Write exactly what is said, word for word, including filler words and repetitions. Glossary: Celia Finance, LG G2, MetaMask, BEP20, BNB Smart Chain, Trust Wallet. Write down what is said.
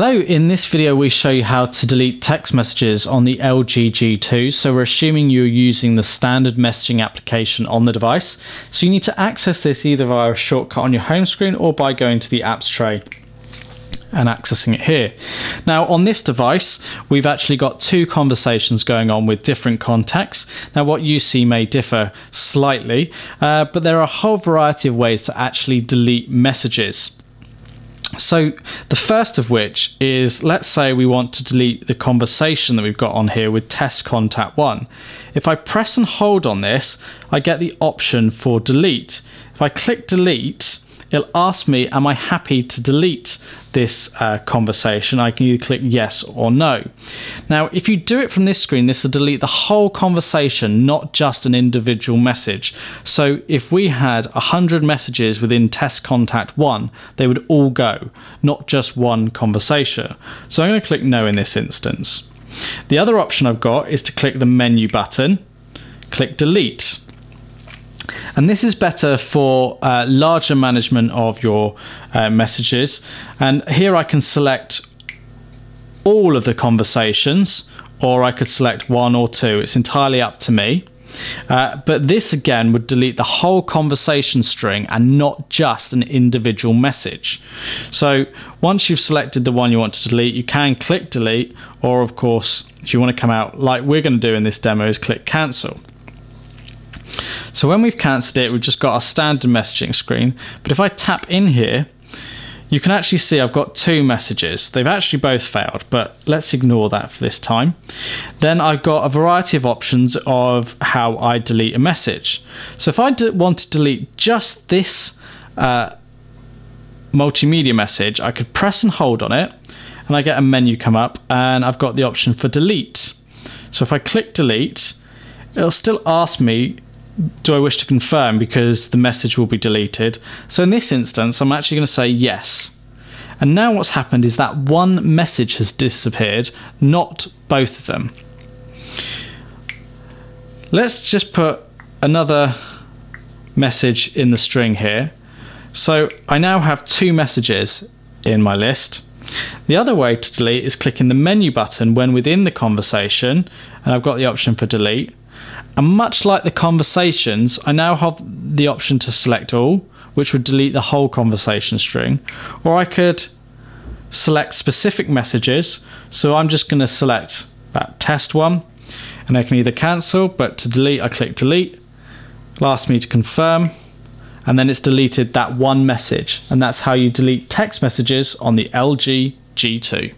Hello, in this video we show you how to delete text messages on the L G G two. So we're assuming you're using the standard messaging application on the device. So you need to access this either via a shortcut on your home screen or by going to the apps tray and accessing it here. Now on this device, we've actually got two conversations going on with different contacts. Now what you see may differ slightly, uh, but there are a whole variety of ways to actually delete messages. So the first of which is, let's say we want to delete the conversation that we've got on here with test contact one. If I press and hold on this, I get the option for delete. If I click delete, it'll ask me, am I happy to delete this uh, conversation? I can either click yes or no. Now, if you do it from this screen, this will delete the whole conversation, not just an individual message. So if we had one hundred messages within test contact one, they would all go, not just one conversation. So I'm going to click no in this instance. The other option I've got is to click the menu button, click delete. And this is better for uh, larger management of your uh, messages. And here I can select all of the conversations, or I could select one or two. It's entirely up to me. Uh, but this again would delete the whole conversation string and not just an individual message. So once you've selected the one you want to delete, you can click delete, or of course, if you want to come out like we're going to do in this demo, is click cancel. So when we've cancelled it, we've just got our standard messaging screen. But if I tap in here, you can actually see I've got two messages. They've actually both failed, but let's ignore that for this time. Then I've got a variety of options of how I delete a message. So if I want to delete just this uh, multimedia message, I could press and hold on it, and I get a menu come up, and I've got the option for delete. So if I click delete, it'll still ask me, do I wish to confirm, because the message will be deleted. So in this instance, I'm actually going to say yes. And now what's happened is that one message has disappeared, not both of them. Let's just put another message in the string here. So I now have two messages in my list. The other way to delete is clicking the menu button when within the conversation, and I've got the option for delete. And much like the conversations, I now have the option to select all, which would delete the whole conversation string, or I could select specific messages. So I'm just going to select that test one, and I can either cancel, but to delete, I click delete. It'll ask me to confirm, and then it's deleted that one message. And that's how you delete text messages on the L G G two.